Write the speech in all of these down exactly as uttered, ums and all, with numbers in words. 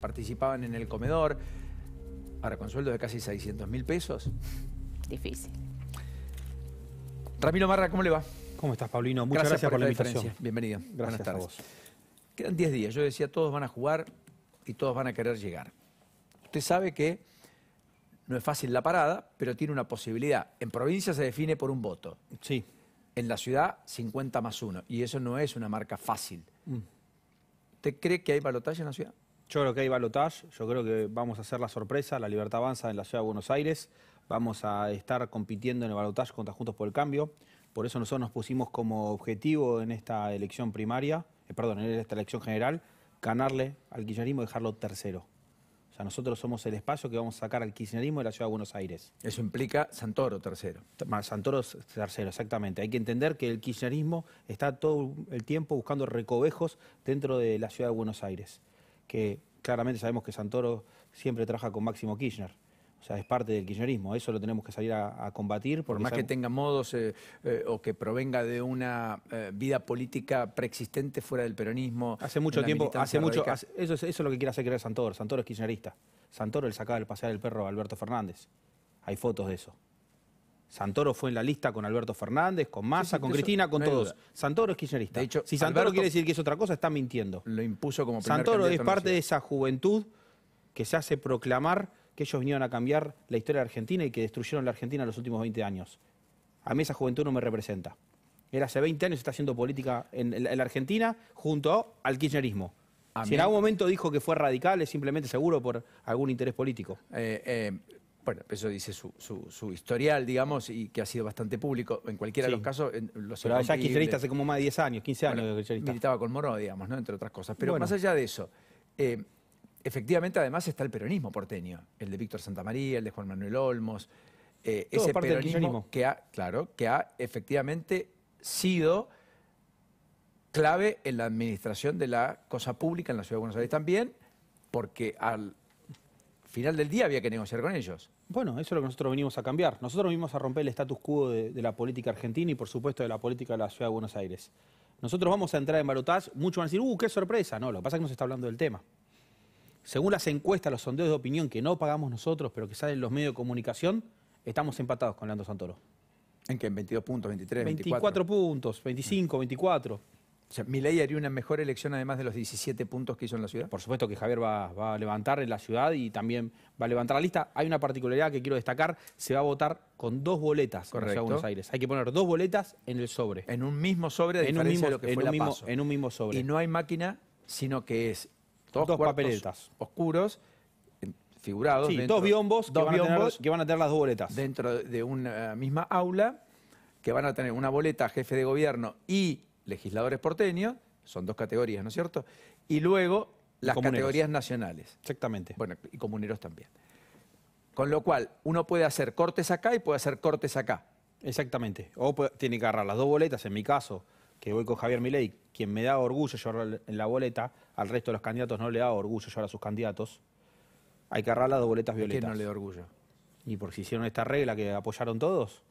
Participaban en el comedor, ahora con sueldo de casi seiscientos mil pesos. Difícil. Ramiro Marra, ¿cómo le va? ¿Cómo estás, Paulino? Muchas gracias, gracias por, por la invitación. Bienvenido. Gracias. Buenas tardes. A vos. Quedan diez días. Yo decía, todos van a jugar y todos van a querer llegar. Usted sabe que no es fácil la parada, pero tiene una posibilidad. En provincia se define por un voto. Sí. En la ciudad, cincuenta más uno. Y eso no es una marca fácil. Mm. ¿Usted cree que hay balotaje en la ciudad? Yo creo que hay balotaje, yo creo que vamos a hacer la sorpresa, la Libertad Avanza en la Ciudad de Buenos Aires, vamos a estar compitiendo en el balotaje contra Juntos por el Cambio, por eso nosotros nos pusimos como objetivo en esta elección primaria, eh, perdón, en esta elección general, ganarle al kirchnerismo y dejarlo tercero. O sea, nosotros somos el espacio que vamos a sacar al kirchnerismo de la Ciudad de Buenos Aires. Eso implica Santoro tercero. Santoro tercero, exactamente. Hay que entender que el kirchnerismo está todo el tiempo buscando recovejos dentro de la Ciudad de Buenos Aires, que claramente sabemos que Santoro siempre trabaja con Máximo Kirchner. O sea, es parte del kirchnerismo. Eso lo tenemos que salir a, a combatir. Por más sabemos... que tenga modos eh, eh, o que provenga de una eh, vida política preexistente fuera del peronismo. Hace mucho tiempo, hace mucho, hace, eso, es, eso es lo que quiere hacer creer Santoro. Santoro es kirchnerista. Santoro le sacaba el pasear del perro a Alberto Fernández. Hay fotos de eso. Santoro fue en la lista con Alberto Fernández, con Massa, sí, sí, con Cristina, con no todos. Santoro es kirchnerista. De hecho, si Santoro Alberto quiere decir que es otra cosa, está mintiendo. Lo impuso como primer Santoro es parte de esa juventud que se hace proclamar que ellos vinieron a cambiar la historia de Argentina y que destruyeron la Argentina en los últimos veinte años. A mí esa juventud no me representa. Él hace veinte años está haciendo política en la Argentina junto al kirchnerismo. A si mí... en algún momento dijo que fue radical, es simplemente seguro por algún interés político. Eh, eh... Bueno, eso dice su, su, su historial, digamos, y que ha sido bastante público. En cualquiera sí. de los casos... Los Pero allá kirchnerista hace como más de diez años, quince años. Bueno, de militaba con Moro, digamos, ¿no? Entre otras cosas. Pero bueno, más allá de eso, eh, efectivamente, además, está el peronismo porteño. El de Víctor Santamaría, el de Juan Manuel Olmos. Eh, ese parte peronismo que ha, claro, que ha efectivamente sido clave en la administración de la cosa pública en la Ciudad de Buenos Aires también, porque al final del día había que negociar con ellos. Bueno, eso es lo que nosotros venimos a cambiar. Nosotros venimos a romper el status quo de, de la política argentina y, por supuesto, de la política de la Ciudad de Buenos Aires. Nosotros vamos a entrar en balotaje. Muchos van a decir, ¡uh, qué sorpresa! No, lo que pasa es que no se está hablando del tema. Según las encuestas, los sondeos de opinión que no pagamos nosotros, pero que salen los medios de comunicación, estamos empatados con Leandro Santoro. ¿En qué? ¿En veintidós puntos, veintitrés, veinticuatro? veinticuatro puntos, veinticinco, veinticuatro. O sea, Milei haría una mejor elección además de los diecisiete puntos que hizo en la ciudad. Por supuesto que Javier va, va a levantar en la ciudad y también va a levantar la lista. Hay una particularidad que quiero destacar, se va a votar con dos boletas en la Ciudad de Buenos Aires. Hay que poner dos boletas en el sobre. En un mismo sobre, a diferencia de lo que fue la PASO. En un mismo sobre. Y no hay máquina, sino que es dos, dos papeletas oscuros, figurados. Sí, dentro, dos biombos, dos que, van biombos tener, que van a tener las dos boletas. Dentro de una misma aula, que van a tener una boleta jefe de gobierno y legisladores porteños, son dos categorías, ¿no es cierto? Y luego las comuneros. Categorías nacionales. Exactamente. Bueno, y comuneros también. Con lo cual, uno puede hacer cortes acá y puede hacer cortes acá. Exactamente. O puede, tiene que agarrar las dos boletas, en mi caso, que voy con Javier Milei, quien me da orgullo llevar la boleta, al resto de los candidatos no le da orgullo llevar a sus candidatos, hay que agarrar las dos boletas violetas. ¿Por qué no le da orgullo? Y porque si hicieron esta regla que apoyaron todos...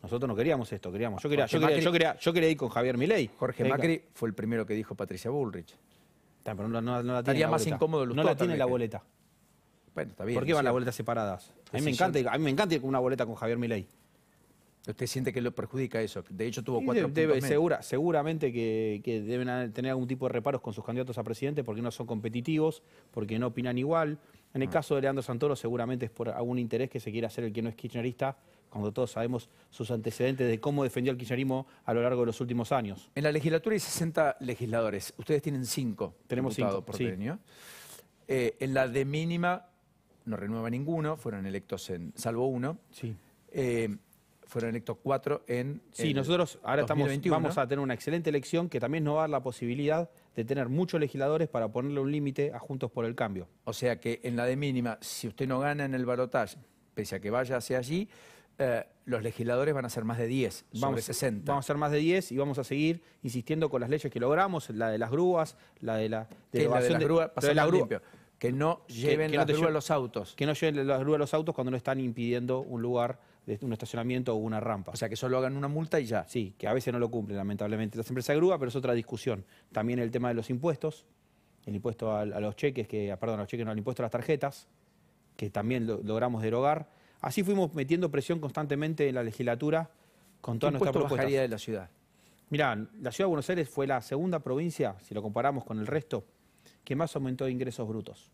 Nosotros no queríamos esto, queríamos. Yo quería, yo quería, Macri, yo quería, yo quería ir con Javier Milei. Jorge Quería Macri con... fue el primero que dijo Patricia Bullrich. Está, pero no, no, no la tiene. Estaría más incómodo Lustó, no la tiene la boleta. Bueno, está bien. ¿Por qué van las boletas separadas? A mí, me encanta, a mí me encanta ir con una boleta con Javier Milei. ¿Usted siente que lo perjudica eso? De hecho tuvo cuatro de, puntos de, segura, Seguramente que, que deben tener algún tipo de reparos con sus candidatos a presidente porque no son competitivos, porque no opinan igual. En el ah. caso de Leandro Santoro seguramente es por algún interés que se quiera hacer el que no es kirchnerista, cuando todos sabemos sus antecedentes de cómo defendió el kirchnerismo a lo largo de los últimos años. En la legislatura hay sesenta legisladores. Ustedes tienen cinco. Tenemos cinco, por sí. eh, En la de mínima no renueva ninguno, fueron electos en, salvo uno. Sí. Eh, Fueron electos cuatro en Sí, el nosotros ahora dos mil veintiuno. Estamos, vamos a tener una excelente elección que también nos va a dar la posibilidad de tener muchos legisladores para ponerle un límite a Juntos por el Cambio. O sea que en la de mínima, si usted no gana en el balotaje, pese a que vaya hacia allí, eh, los legisladores van a ser más de diez, vamos, sobre sesenta. Vamos a ser más de diez y vamos a seguir insistiendo con las leyes que logramos, la de las grúas, la de la... De la de las grúas, pasar la grúa. Limpio. Que no lleven las grúas a los autos. Que no lleven las grúas a los autos cuando no están impidiendo un lugar, un estacionamiento o una rampa. O sea, que solo hagan una multa y ya. Sí, que a veces no lo cumplen, lamentablemente, las empresas de grúa, pero es otra discusión. También el tema de los impuestos. el impuesto a, a los cheques, que, perdón, a los cheques no, el impuesto a las tarjetas, que también lo, logramos derogar. Así fuimos metiendo presión constantemente en la legislatura con toda nuestra propuesta. ¿Qué impuesto bajaría de la ciudad? Mirá, la ciudad de Buenos Aires fue la segunda provincia, si lo comparamos con el resto, que más aumentó de ingresos brutos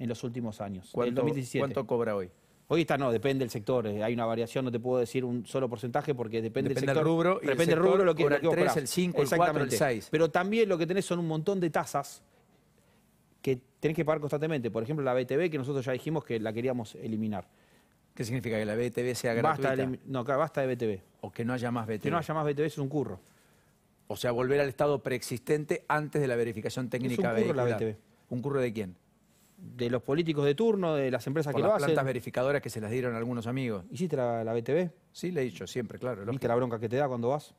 en los últimos años. ¿Cuánto, dos mil diecisiete. ¿Cuánto cobra hoy? Hoy está, no, depende del sector. Hay una variación, no te puedo decir un solo porcentaje porque depende, depende del sector. Depende del rubro. Y depende del rubro lo que cobra el tres, el cinco, el cuatro, el seis. Pero también lo que tenés son un montón de tasas que tenés que pagar constantemente. Por ejemplo, la B T V, que nosotros ya dijimos que la queríamos eliminar. ¿Qué significa? ¿Que la B T V sea gratuita? Basta de, no, basta de B T V. O que no haya más B T V. Que no haya más B T V, eso es un curro. O sea, volver al estado preexistente antes de la verificación técnica vehicular. Es un curro la B T V. ¿Un curro de quién? De los políticos de turno, de las empresas que lo hacen. Por las plantas verificadoras que se las dieron a algunos amigos. ¿Hiciste la, la B T V? Sí, le he dicho, siempre, claro. ¿Viste la bronca que te da cuando vas?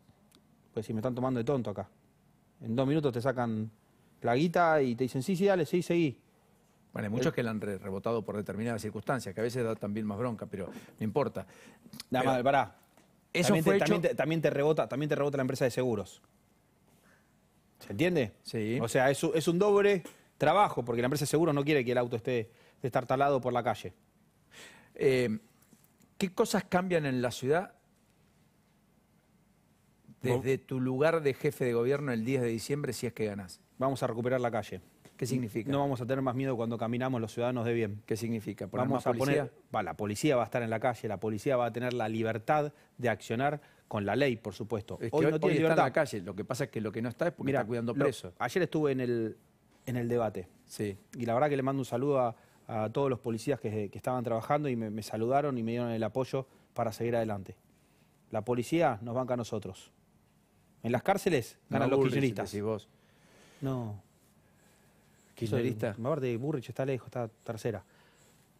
Pues si me están tomando de tonto acá. En dos minutos te sacan la guita y te dicen, sí, sí, dale, sí, seguí. Bueno, hay muchos que la han re rebotado por determinadas circunstancias, que a veces da también más bronca, pero no importa. Nada más, pará. Eso también, fue te, hecho... también, te, también, te rebota, también te rebota la empresa de seguros. ¿Se entiende? Sí. O sea, es, es un doble... trabajo, porque la empresa de seguros no quiere que el auto esté destartalado por la calle. Eh, ¿Qué cosas cambian en la ciudad desde tu lugar de jefe de gobierno el diez de diciembre si es que ganás? Vamos a recuperar la calle. ¿Qué significa? No vamos a tener más miedo cuando caminamos los ciudadanos de bien. ¿Qué significa? Vamos a poner, va, la policía va a estar en la calle, la policía va a tener la libertad de accionar con la ley, por supuesto. Es que hoy, hoy no tiene libertad. Está en la calle, lo que pasa es que lo que no está es porque Mirá, está cuidando presos. Lo, ayer estuve en el... en el debate. Sí. Y la verdad que le mando un saludo a, a todos los policías que, que estaban trabajando y me, me saludaron y me dieron el apoyo para seguir adelante. La policía nos banca a nosotros. En las cárceles ganan no, los kirchneristas. Si vos. No. ¿Kirchnerista? Me acuerdo de Bullrich está lejos, está tercera.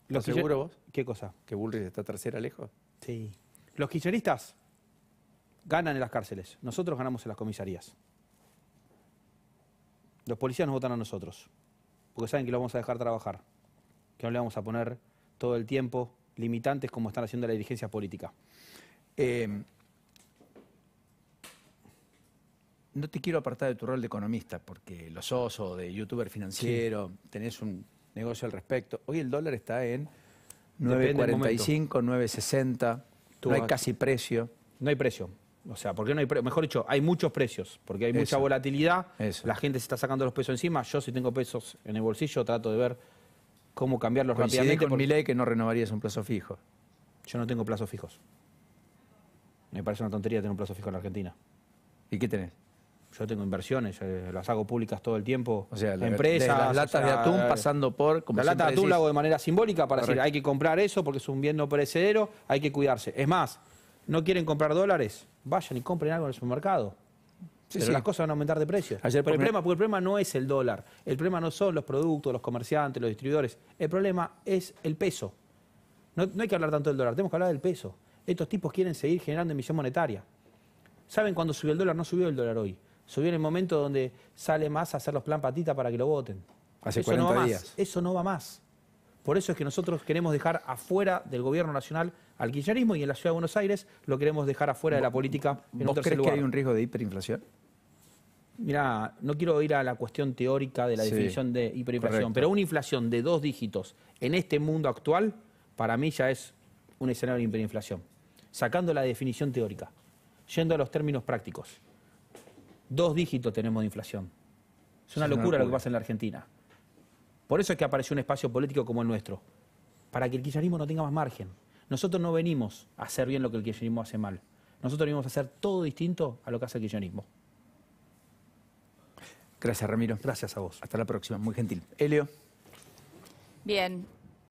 ¿Lo seguro vos? ¿Qué cosa? ¿Que Bullrich está tercera lejos? Sí. Los kirchneristas ganan en las cárceles. Nosotros ganamos en las comisarías. Los policías nos votan a nosotros, porque saben que lo vamos a dejar trabajar, que no le vamos a poner todo el tiempo limitantes como están haciendo la dirigencia política. Eh, no te quiero apartar de tu rol de economista, porque lo sos, o de youtuber financiero, sí. Tenés un negocio al respecto. Hoy el dólar está en nueve cuarenta y cinco, nueve sesenta, no hay casi precio. No hay precio. O sea, porque no hay pre mejor dicho, hay muchos precios, porque hay eso, mucha volatilidad, eso. La gente se está sacando los pesos encima. Yo, si tengo pesos en el bolsillo, trato de ver cómo cambiarlos Coincidí rápidamente. Con Milei que no renovarías un plazo fijo. Yo no tengo plazos fijos. Me parece una tontería tener un plazo fijo en la Argentina. ¿Y qué tenés? Yo tengo inversiones, eh, las hago públicas todo el tiempo. O sea, la, empresas, de las latas o sea, de atún pasando por... Como la lata de atún decís, la hago de manera simbólica para correcto. Decir, hay que comprar eso porque es un bien no perecedero, hay que cuidarse. Es más, ¿no quieren comprar dólares? Vayan y compren algo en el supermercado. Sí, pero sí. Las cosas van a aumentar de precio. Ayer pero el problema, porque el problema no es el dólar. El problema no son los productos, los comerciantes, los distribuidores. El problema es el peso. No, no hay que hablar tanto del dólar, tenemos que hablar del peso. Estos tipos quieren seguir generando emisión monetaria. ¿Saben cuándo subió el dólar? No subió el dólar hoy. Subió en el momento donde sale más a hacer los plan patita para que lo voten. Hace eso cuarenta no va días. Más. Eso no va más. Por eso es que nosotros queremos dejar afuera del gobierno nacional al kirchnerismo y en la ciudad de Buenos Aires lo queremos dejar afuera de la política en un tercer lugar. ¿Vos crees que hay un riesgo de hiperinflación? Mirá, no quiero ir a la cuestión teórica de la sí, definición de hiperinflación, correcto. Pero una inflación de dos dígitos en este mundo actual, para mí ya es un escenario de hiperinflación. Sacando la definición teórica, yendo a los términos prácticos. Dos dígitos tenemos de inflación. Es una, es una locura, locura lo que pasa en la Argentina. Por eso es que apareció un espacio político como el nuestro, para que el kirchnerismo no tenga más margen. Nosotros no venimos a hacer bien lo que el kirchnerismo hace mal. Nosotros venimos a hacer todo distinto a lo que hace el kirchnerismo. Gracias, Ramiro. Gracias a vos. Hasta la próxima. Muy gentil. Elio. Bien.